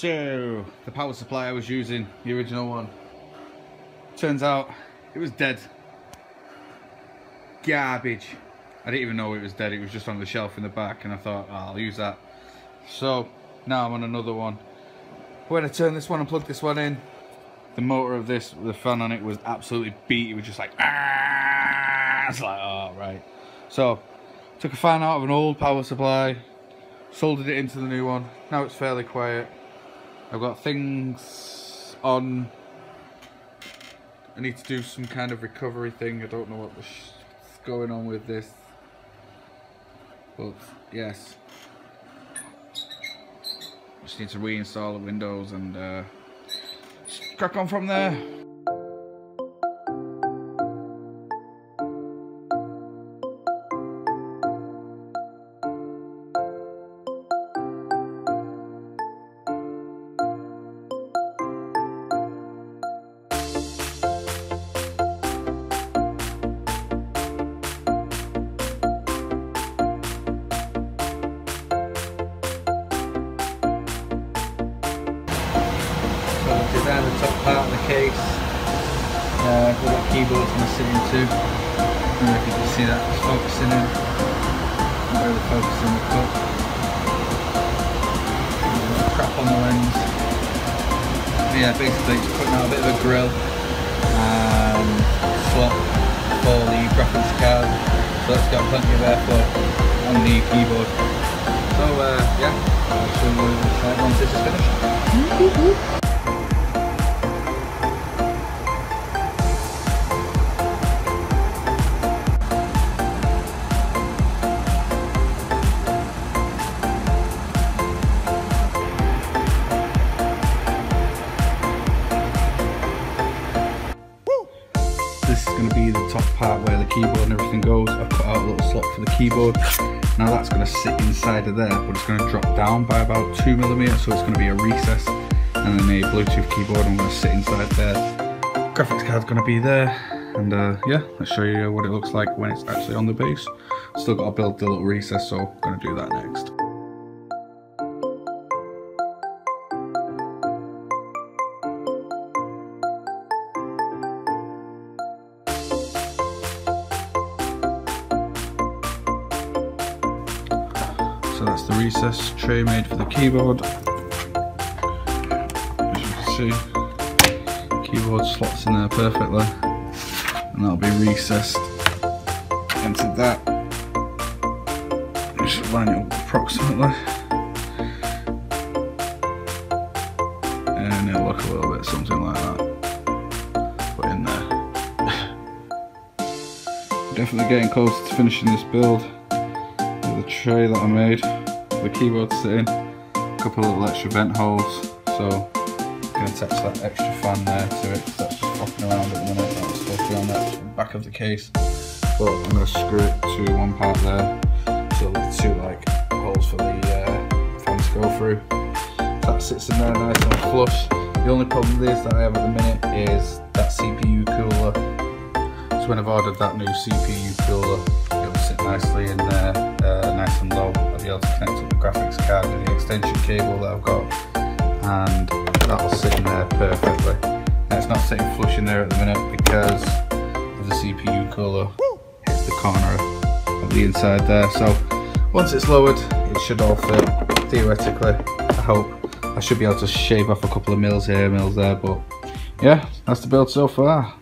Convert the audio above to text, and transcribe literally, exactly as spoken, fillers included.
So the power supply I was using, the original one, turns out it was dead. Garbage. I didn't even know it was dead. It was just on the shelf in the back, and I thought, oh, I'll use that. So now I'm on another one. When I turned this one and plugged this one in, the motor of this, the fan on it, was absolutely beat. It was just like, ah! It's like, oh, right. So took a fan out of an old power supply, soldered it into the new one. Now it's fairly quiet. I've got things on. I need to do some kind of recovery thing. I don't know what the sh is going on with this, but yes, just need to reinstall the Windows and uh, just crack on from there. Down the top part of the case, uh, I've got keyboards missing too. I don't know if you can see that, it's focusing in. Not really focusing the cup. Crap on the lens. But yeah, basically it's putting out a bit of a grill and slot for the graphics card. So that's got plenty of airflow on the keyboard. So uh, yeah, I'll show you inside once this is finished. This is going to be the top part where the keyboard and everything goes. I've cut out a little slot for the keyboard. Now that's going to sit inside of there, but it's going to drop down by about two millimeters, so it's going to be a recess. And then the Bluetooth keyboard, I'm going to sit inside there. Graphics card's going to be there, and uh, yeah, I'll show you what it looks like when it's actually on the base. Still got to build the little recess, so I'm going to do that next. So that's the recess tray made for the keyboard. As you can see, keyboard slots in there perfectly, and that'll be recessed into that, which should line it up approximately, and it'll look a little bit something like that, but in there. Definitely getting close to finishing this build. The tray that I made, the keyboard sitting, a couple of little extra vent holes, so I'm going to attach that extra fan there to it, because that's just flopping around at the minute. That was supposed to be on the back of the case, but I'm going to screw it to one part there, so there's two like holes for the uh, fan to go through. That sits in there nice and flush. The only problem is that I have at the minute is that C P U cooler, so when I've ordered that new C P U cooler, it'll sit nicely in there, uh, nice and low. I'll be able to connect up the graphics card with the extension cable that I've got, and that'll sit in there perfectly. And it's not sitting flush in there at the minute because of the C P U cooler. It's the corner of the inside there, so once it's lowered it should all fit, theoretically, I hope. I should be able to shave off a couple of mils here, mils there, but yeah, that's the build so far.